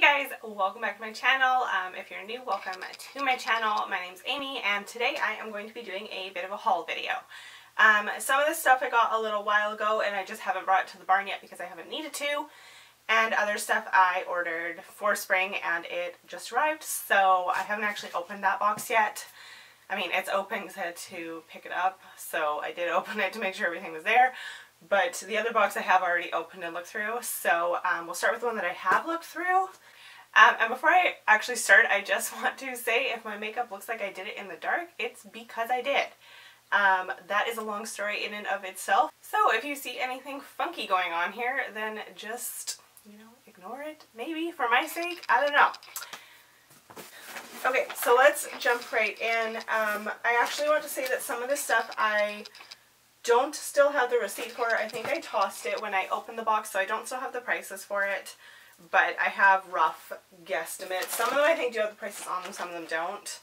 Hey guys, welcome back to my channel. If you're new, welcome to my channel. My name's Amy and today I am going to be doing a bit of a haul video. Some of this stuff I got a little while ago and I just haven't brought it to the barn yet because I haven't needed to. And other stuff I ordered for spring and it just arrived, so I haven't actually opened that box yet. I mean, it's open because I had to pick it up, so I did open it to make sure everything was there. But the other box I have already opened and looked through, so we'll start with the one that I have looked through. And before I actually start, I just want to say if my makeup looks like I did it in the dark, it's because I did. That is a long story in and of itself. So if you see anything funky going on here, then just, you know, ignore it, maybe, for my sake, I don't know. Okay, so let's jump right in. I actually want to say that some of this stuff I don't still have the receipt for. I think I tossed it when I opened the box, so I don't still have the prices for it, but I have rough guesstimates. Some of them I think do have the prices on them, some of them don't.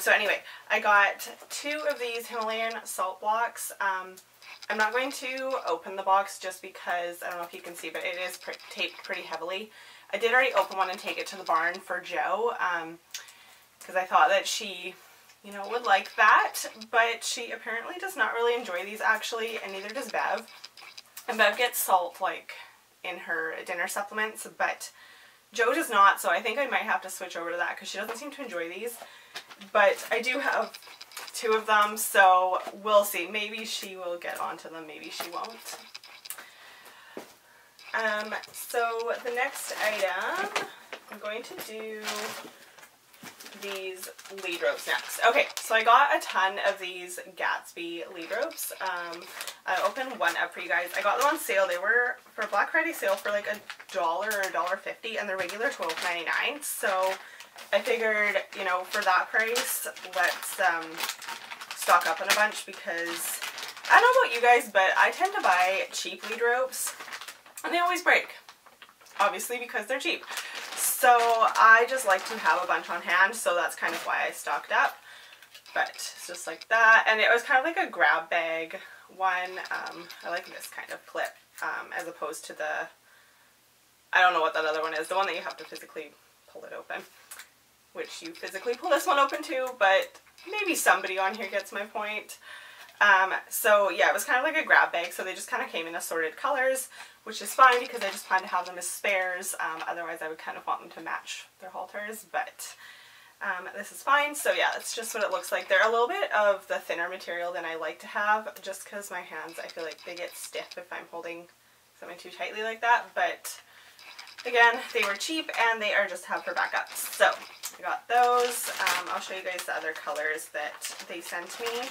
So anyway, I got two of these Himalayan salt blocks. I'm not going to open the box just because, I don't know if you can see, but it is taped pretty heavily. I did already open one and take it to the barn for Jo, because I thought that she, you know, would like that, but she apparently does not really enjoy these actually, and neither does Bev. And Bev gets salt like in her dinner supplements, but Jo does not, so I think I might have to switch over to that because she doesn't seem to enjoy these. But I do have two of them, so we'll see. Maybe she will get onto them, maybe she won't. So the next item, I'm going to do these lead ropes next. Okay, so I got a ton of these Gatsby lead ropes. I opened one up for you guys. I got them on sale. They were for Black Friday sale for like $1 or $1.50, and they're regular $12.99. So I figured, you know, for that price, let's stock up on a bunch because I don't know about you guys, but I tend to buy cheap lead ropes and they always break, obviously because they're cheap. So I just like to have a bunch on hand, so that's kind of why I stocked up. But it's just like that, and it was kind of like a grab bag one. I like this kind of clip as opposed to the, I don't know what that other one is, the one that you have to physically pull it open, which you physically pull this one open too, but maybe somebody on here gets my point. So yeah, it was kind of like a grab bag, so they just kind of came in assorted colors, which is fine because I just plan to have them as spares. Otherwise I would kind of want them to match their halters, but this is fine. So yeah, that's just what it looks like. They're a little bit of the thinner material than I like to have, just because my hands, I feel like they get stiff if I'm holding something too tightly like that. But again, they were cheap and they are just have for backup. So I got those. I'll show you guys the other colors that they sent me.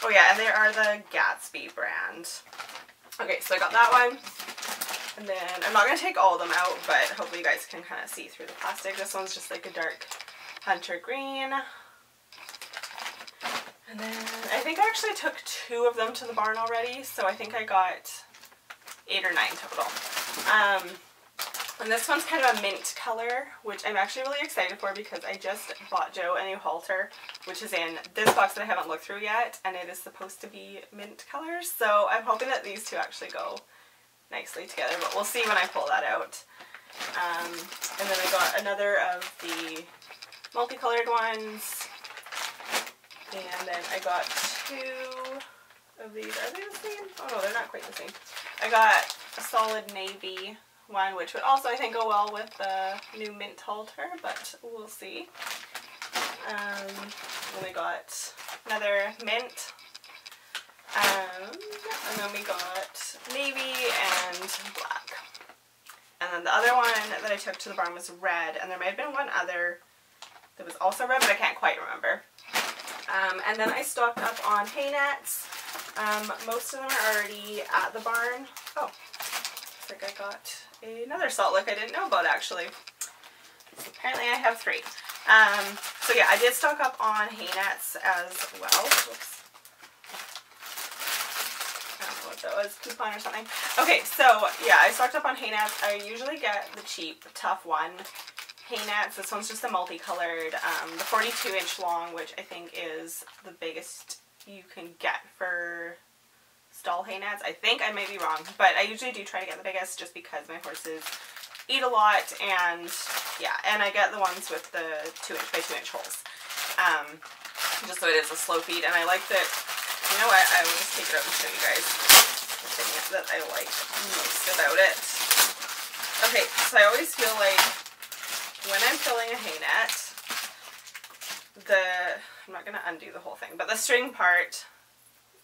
Oh yeah, and they are the Gatsby brand. Okay, so I got that one, and then I'm not going to take all of them out, but hopefully you guys can kind of see through the plastic. This one's just like a dark hunter green, and then I think I actually took two of them to the barn already, so I think I got 8 or 9 total. And this one's kind of a mint color, which I'm actually really excited for because I just bought Jo a new halter, which is in this box that I haven't looked through yet, and it is supposed to be mint color. So I'm hoping that these two actually go nicely together, but we'll see when I pull that out. And then I got another of the multicolored ones, and then I got two of these. Are they the same? Oh no, they're not quite the same. I got a solid navy one, which would also I think go well with the new mint halter, but we'll see. And we got another mint, and then we got navy and black. And then the other one that I took to the barn was red, and there might have been one other that was also red, but I can't quite remember. And then I stocked up on hay nets. Most of them are already at the barn. Oh, I think I got another salt lick I didn't know about actually. Apparently I have three. So yeah, I did stock up on hay nets as well. Oops. I don't know what that was, coupon or something. Okay, so yeah, I stocked up on hay nets. I usually get the cheap Tough One hay nets. This one's just a multicolored, the 42-inch long, which I think is the biggest you can get for stall hay nads. I think I may be wrong, but I usually do try to get the biggest just because my horses eat a lot, and yeah, and I get the ones with the 2-inch by 2-inch holes, just so it is a slow feed. And I like that, you know what, I will just take it out and show you guys the thing that I like most about it. Okay, so I always feel like when I'm filling a hay net, I'm not going to undo the whole thing, but the string part,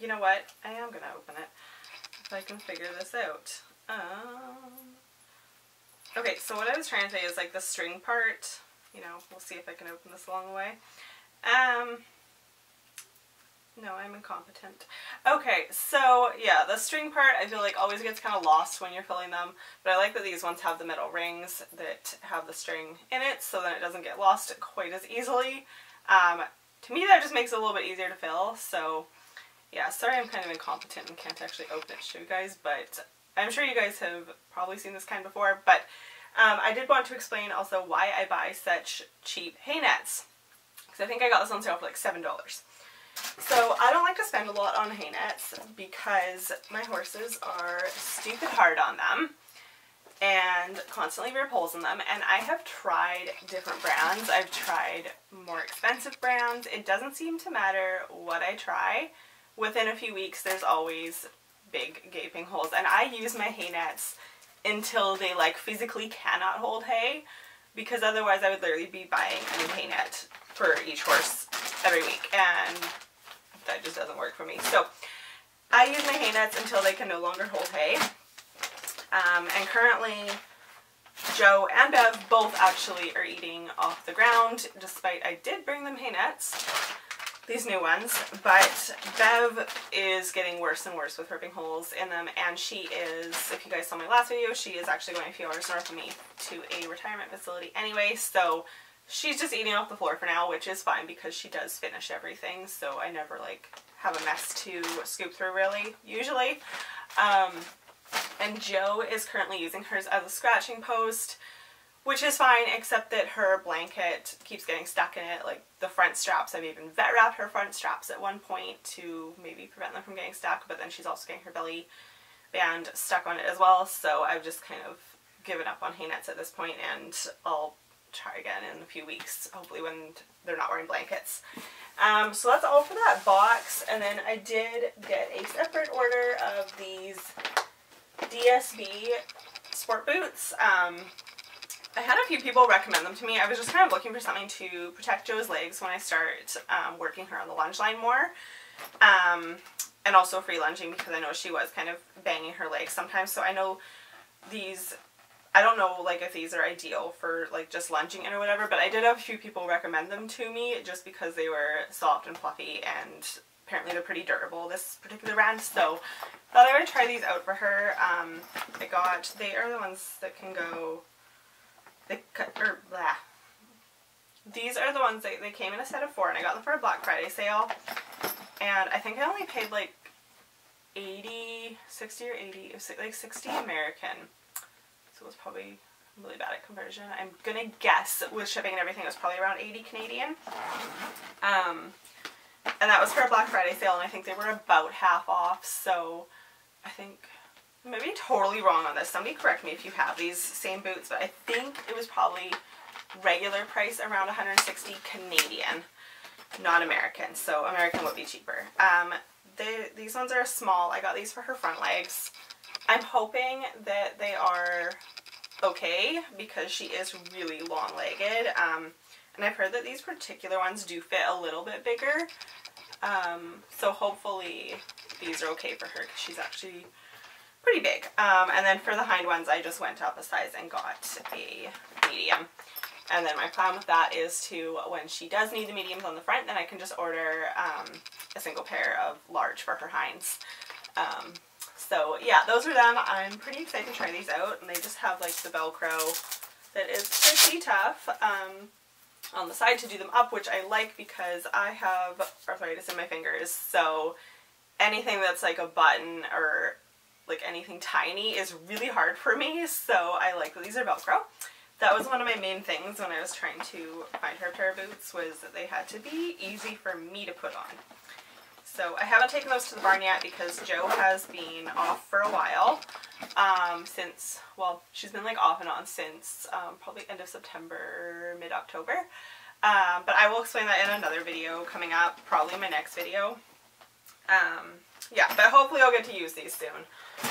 you know what, I am going to open it if I can figure this out. Okay, so what I was trying to say is, like, the string part, you know, we'll see if I can open this along the way. No, I'm incompetent. Okay, so yeah, the string part I feel like always gets kind of lost when you're filling them, but I like that these ones have the metal rings that have the string in it, so that it doesn't get lost quite as easily. To me that just makes it a little bit easier to fill, so yeah, sorry I'm kind of incompetent and can't actually open it to show you guys, but I'm sure you guys have probably seen this kind before. But I did want to explain also why I buy such cheap hay nets, because I think I got this on sale for like $7. So I don't like to spend a lot on hay nets because my horses are stupid hard on them and constantly rip holes in them, and I have tried different brands. I've tried more expensive brands. It doesn't seem to matter what I try. Within a few weeks there's always big gaping holes, and I use my hay nets until they like physically cannot hold hay, because otherwise I would literally be buying a new hay net for each horse every week, and that just doesn't work for me. So I use my hay nets until they can no longer hold hay, and currently Joe and Bev both actually are eating off the ground, despite I did bring them hay nets, these new ones, but Bev is getting worse and worse with ripping holes in them, and she is, if you guys saw my last video, she is actually going a few hours north of me to a retirement facility anyway, so she's just eating off the floor for now, which is fine because she does finish everything, so I never like have a mess to scoop through really, usually. And Joe is currently using hers as a scratching post, which is fine, except that her blanket keeps getting stuck in it, like the front straps. I've even vet wrapped her front straps at one point to maybe prevent them from getting stuck, but then she's also getting her belly band stuck on it as well, so I've just kind of given up on hay nets at this point, and I'll try again in a few weeks, hopefully when they're not wearing blankets. So that's all for that box, and then I did get a separate order of these DSB sport boots. I had a few people recommend them to me. I was just kind of looking for something to protect Joe's legs when I start working her on the lunge line more, and also free lunging, because I know she was kind of banging her legs sometimes. So I know these, I don't know like if these are ideal for like just lunging in or whatever, but I did have a few people recommend them to me just because they were soft and fluffy, and apparently they're pretty durable, this particular brand, so thought I would try these out for her. They are the ones that can go, these are the ones that they came in a set of 4, and I got them for a Black Friday sale, and I think I only paid like 60 American, so it was probably really bad at conversion. I'm gonna guess with shipping and everything it was probably around 80 Canadian, and that was for a Black Friday sale, and I think they were about half off, so I think, maybe totally wrong on this, somebody correct me if you have these same boots, but I think it was probably regular price around 160 Canadian, not American, so American would be cheaper. These ones are small. I got these for her front legs. I'm hoping that they are okay because she is really long-legged, and I've heard that these particular ones do fit a little bit bigger, so hopefully these are okay for her because she's actually pretty big. And then for the hind ones I just went up a size and got a medium, and then my plan with that is to, when she does need the mediums on the front, then I can just order a single pair of large for her hinds. So yeah, those are them. I'm pretty excited to try these out, and they just have like the Velcro that is pretty tough on the side to do them up, which I like because I have arthritis in my fingers, so anything that's like a button or like anything tiny is really hard for me, so I like that these are Velcro. That was one of my main things when I was trying to find her pair of boots, was that they had to be easy for me to put on. So I haven't taken those to the barn yet because Jo has been off for a while, since, well, she's been like off and on since probably end of September, mid-October. But I will explain that in another video coming up, probably my next video. Yeah, but hopefully I'll get to use these soon.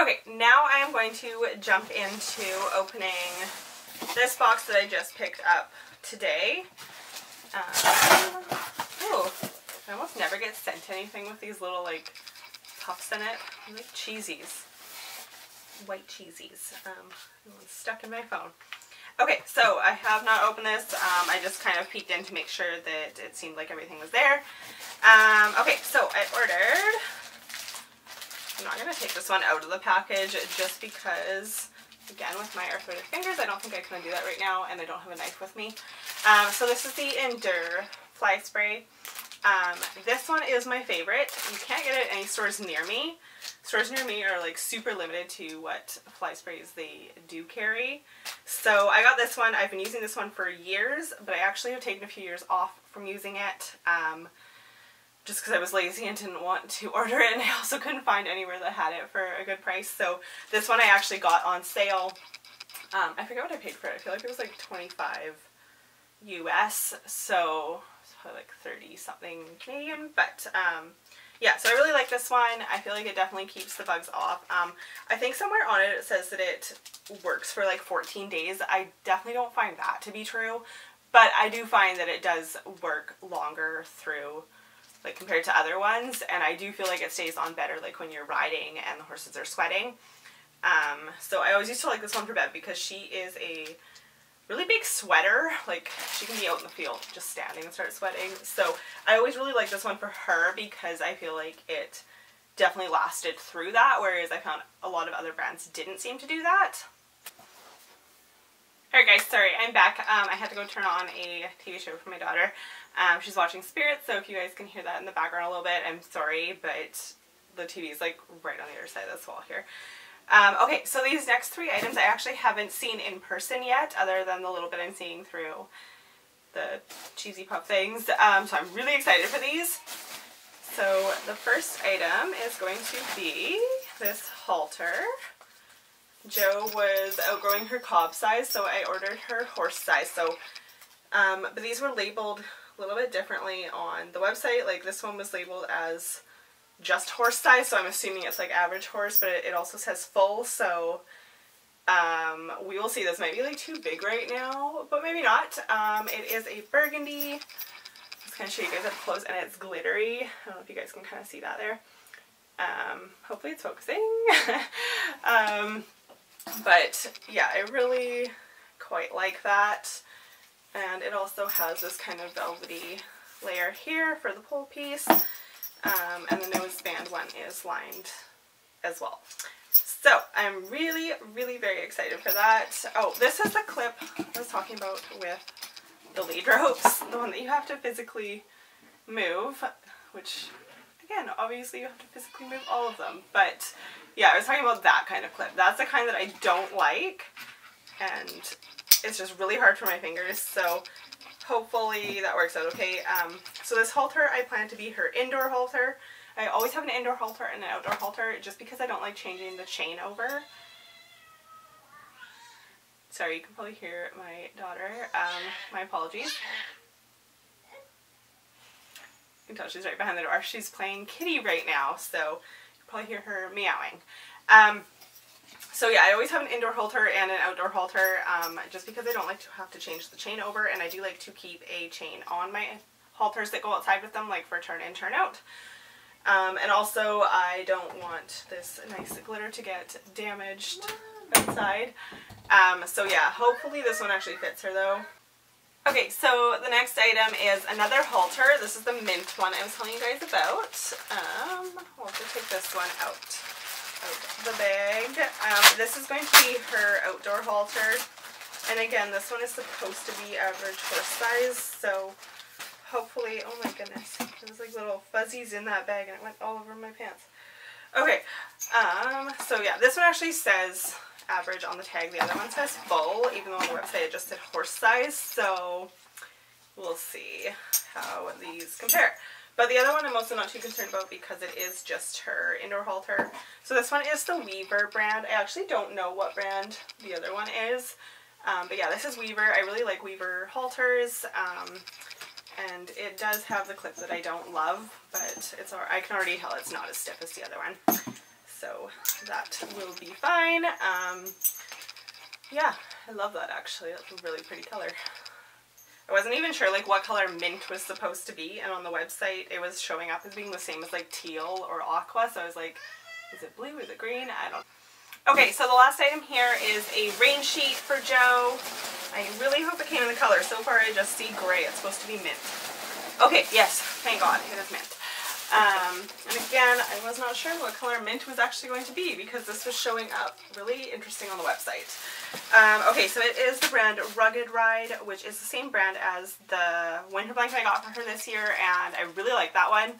Okay, now I am going to jump into opening this box that I just picked up today. Ooh, I almost never get sent anything with these little like puffs in it. They're like cheesies, white cheesies. It's stuck in my phone. Okay, so I have not opened this. I just kind of peeked in to make sure that it seemed like everything was there. Okay, so I ordered, I'm not going to take this one out of the package just because, again, with my arthritic fingers, I don't think I can do that right now, and I don't have a knife with me. So this is the Endure fly spray. This one is my favorite. You can't get it at any stores near me. Stores near me are like super limited to what fly sprays they do carry. So I got this one. I've been using this one for years, but I actually have taken a few years off from using it just because I was lazy and didn't want to order it, and I also couldn't find anywhere that had it for a good price. So this one I actually got on sale. I forget what I paid for it. I feel like it was like $25 US, so like 30 something Canadian, but yeah, so I really like this one. I feel like it definitely keeps the bugs off. I think somewhere on it says that it works for like 14 days. I definitely don't find that to be true, but I do find that it does work longer through, like compared to other ones, and I do feel like it stays on better like when you're riding and the horses are sweating. So I always used to like this one for Bev because she is a really big sweater, like she can be out in the field just standing and start sweating. So I always really like this one for her because I feel like it definitely lasted through that, whereas I found a lot of other brands didn't seem to do that. Alright guys, sorry, I'm back. I had to go turn on a TV show for my daughter. She's watching Spirits, so if you guys can hear that in the background a little bit, I'm sorry, but the TV is like right on the other side of this wall here. Okay, so these next three items I actually haven't seen in person yet, other than the little bit I'm seeing through the cheesy puff things. So I'm really excited for these. So the first item is going to be this halter. Jo was outgrowing her cob size, so I ordered her horse size. So, but these were labeled a little bit differently on the website. Like this one was labeled as just horse size, so I'm assuming it's like average horse, but it also says full, so we will see. This might be like too big right now, but maybe not. It is a burgundy. I'm just going to show you guys up close, and it's glittery. I don't know if you guys can kind of see that there. Hopefully it's focusing. But yeah, I really quite like that, and it also has this kind of velvety layer here for the pole piece. And the noseband one is lined as well. So I'm really, really very excited for that. Oh, this is the clip I was talking about with the lead ropes, the one that you have to physically move, which again, obviously you have to physically move all of them. But yeah, I was talking about that kind of clip. That's the kind that I don't like, and it's just really hard for my fingers. So hopefully that works out okay. So this halter, I plan to be her indoor halter. I always have an indoor halter and an outdoor halter just because I don't like changing the chain over. Sorry, you can probably hear my daughter. My apologies. You can tell she's right behind the door. She's playing kitty right now, so you can probably hear her meowing. So yeah, I always have an indoor halter and an outdoor halter just because I don't like to have to change the chain over, and I do like to keep a chain on my halters that go outside with them, like for turn in, turn out. And also I don't want this nice glitter to get damaged outside. So yeah, hopefully this one actually fits her though. Okay, so the next item is another halter. This is the mint one I was telling you guys about. We'll have to take this one out of the bag. This is going to be her outdoor halter, and again this one is supposed to be average horse size, so hopefully, oh my goodness, there's like little fuzzies in that bag and it went all over my pants. Okay, so yeah, this one actually says average on the tag, the other one says full, even though on the website it just said horse size, so we'll see how these compare. But the other one I'm also not too concerned about because it is just her indoor halter. So this one is the Weaver brand. I actually don't know what brand the other one is. But yeah, this is Weaver. I really like Weaver halters. And it does have the clip that I don't love, but it's all right. I can already tell it's not as stiff as the other one. So that will be fine. Yeah, I love that actually. That's a really pretty color. I wasn't even sure like what color mint was supposed to be, and on the website it was showing up as being the same as like teal or aqua, so I was like, is it blue? Is it green? I don't know. Okay, so the last item here is a rain sheet for Jo. I really hope it came in the color. So far I just see gray. It's supposed to be mint. Okay, yes, thank God it is mint. And again, I was not sure what color mint was actually going to be because this was showing up really interesting on the website. Okay, so it is the brand Rugged Ride, which is the same brand as the winter blanket I got for her this year, and I really like that one.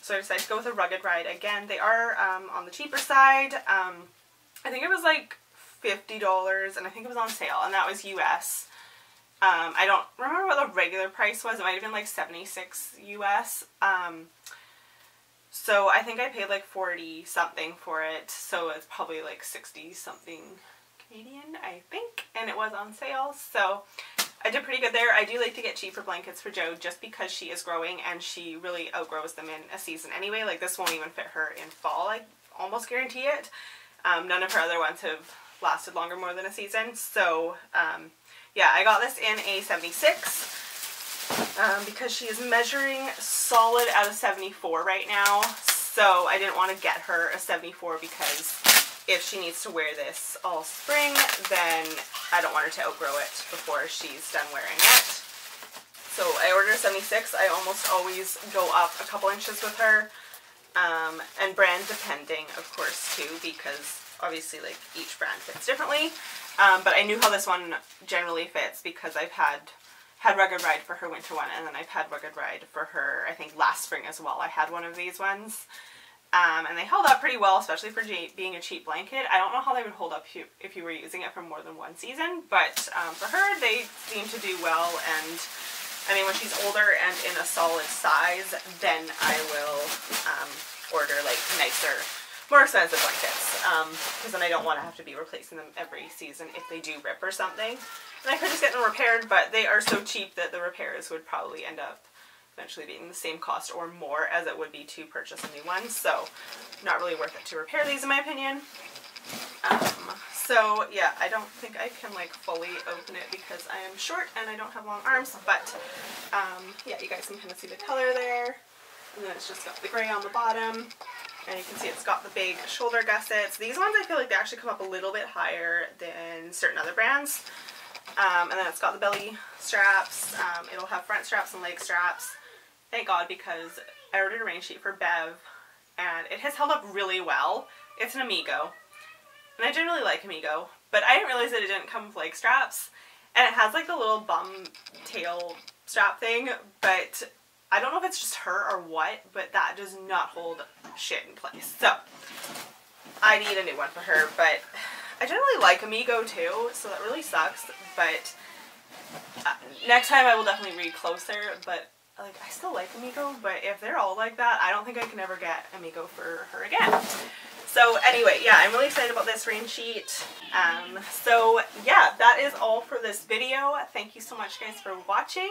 So I decided to go with a Rugged Ride. Again, they are on the cheaper side. I think it was like $50, and I think it was on sale, and that was US. I don't remember what the regular price was. It might have been like 76 US. So I think I paid like 40 something for it, so it's probably like 60 something Canadian, I think, and it was on sale, so I did pretty good there. I do like to get cheaper blankets for Jo just because she is growing and she really outgrows them in a season anyway. Like this won't even fit her in fall, I almost guarantee it. None of her other ones have lasted longer more than a season, so yeah, I got this in a 76. Because she is measuring solid out of 74 right now, so I didn't want to get her a 74 because if she needs to wear this all spring, then I don't want her to outgrow it before she's done wearing it. So I ordered a 76. I almost always go up a couple inches with her, and brand depending, of course, too, because obviously like each brand fits differently, but I knew how this one generally fits because I've had Rugged Ride for her winter one, and then I've had Rugged Ride for her, I think last spring as well, I had one of these ones. And they held up pretty well, especially for being a cheap blanket. I don't know how they would hold up if you were using it for more than one season, but for her, they seem to do well, and I mean, when she's older and in a solid size, then I will order like nicer, more expensive blankets, because then I don't want to have to be replacing them every season if they do rip or something. And I could just get them repaired, but they are so cheap that the repairs would probably end up eventually being the same cost or more as it would be to purchase a new one. So not really worth it to repair these in my opinion. So yeah, I don't think I can like fully open it because I am short and I don't have long arms, but yeah, you guys can kind of see the color there. And then it's just got the gray on the bottom. And you can see it's got the big shoulder gussets. These ones I feel like they actually come up a little bit higher than certain other brands. And then it's got the belly straps. It'll have front straps and leg straps. Thank God, because I ordered a rain sheet for Bev and it has held up really well. It's an Amigo. And I generally like Amigo, but I didn't realize that it didn't come with leg straps. And it has like the little bum tail strap thing, but I don't know if it's just her or what, but that does not hold shit in place. So I need a new one for her, but I generally like Amigo too, so that really sucks, but next time I will definitely read closer, but like I still like Amigo, but if they're all like that, I don't think I can ever get Amigo for her again. So anyway, yeah, I'm really excited about this rain sheet. So yeah, that is all for this video. Thank you so much guys for watching.